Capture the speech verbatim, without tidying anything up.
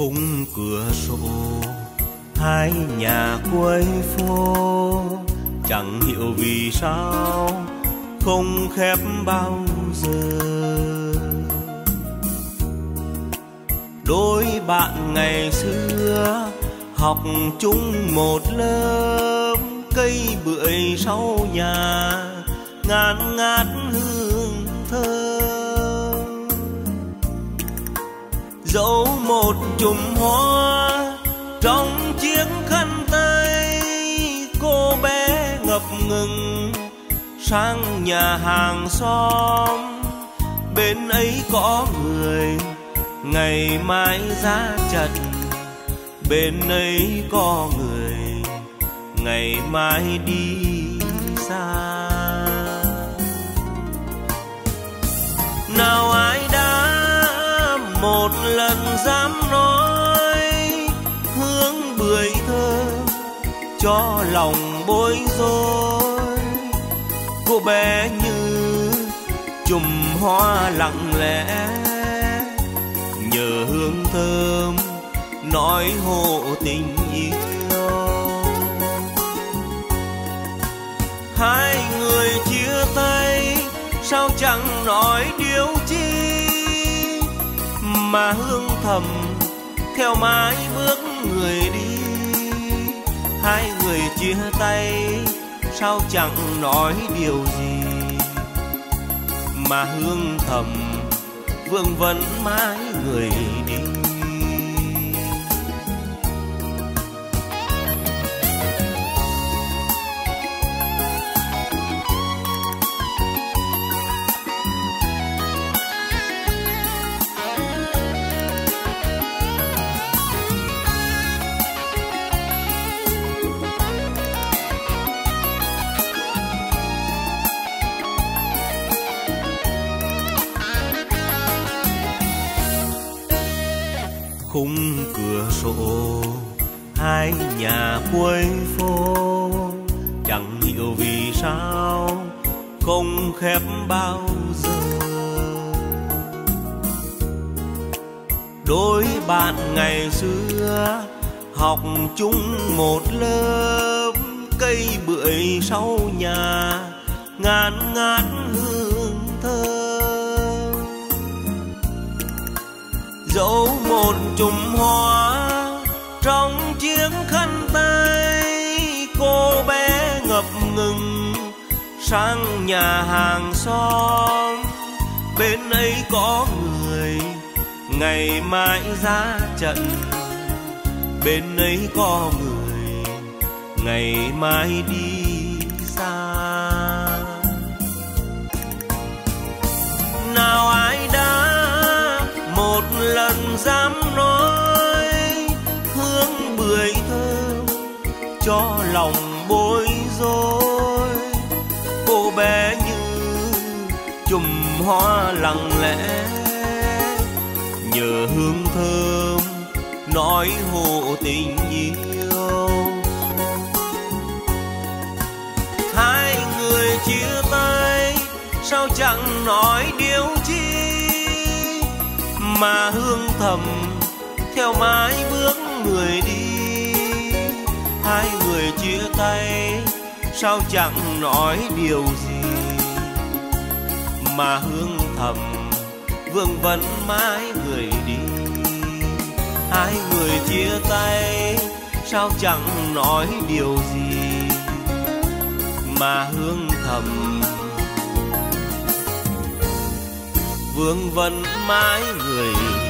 khung cửa sổ hai nhà quê phố, chẳng hiểu vì sao không khép bao giờ. Đôi bạn ngày xưa học chung một lớp, cây bưởi sau nhà ngát ngát hương thơm. Dẫu một chùm hoa trong chiếc khăn tay, cô bé ngập ngừng sang nhà hàng xóm. Bên ấy có người ngày mai ra trận, bên ấy có người ngày mai đi xa. Nào ai đã một lần dám nói hương bưởi thơm cho lòng bối rối. Cô bé như chùm hoa lặng lẽ nhờ hương thơm nói hộ tình yêu. Hai người chia tay sao chẳng nói điều chi, mà hương thầm theo mãi bước người đi. Hai người chia tay sao chẳng nói điều gì, mà hương thầm vương vấn mãi người đi. Khung cửa sổ hai nhà quê phố, chẳng hiểu vì sao không khép bao giờ. Đôi bạn ngày xưa học chung một lớp, cây bưởi sau nhà ngát ngát hương thơm. Dẫu một chùm hoa trong chiếc khăn tay, cô bé ngập ngừng sang nhà hàng xóm. Bên ấy có người ngày mai ra trận, bên ấy có người ngày mai đi xa. Nào ai đã một lần dám nói hương bưởi thơm cho lòng bối rối. Cô bé như chùm hoa lặng lẽ nhờ hương thơm nói hộ tình yêu. Hai người chia tay sao chẳng nói điều chi, mà hương thầm theo mãi bước người đi. Hai người chia tay sao chẳng nói điều gì, mà hương thầm vương vấn mãi người đi. Hai người chia tay sao chẳng nói điều gì, mà hương thầm vương vấn mãi người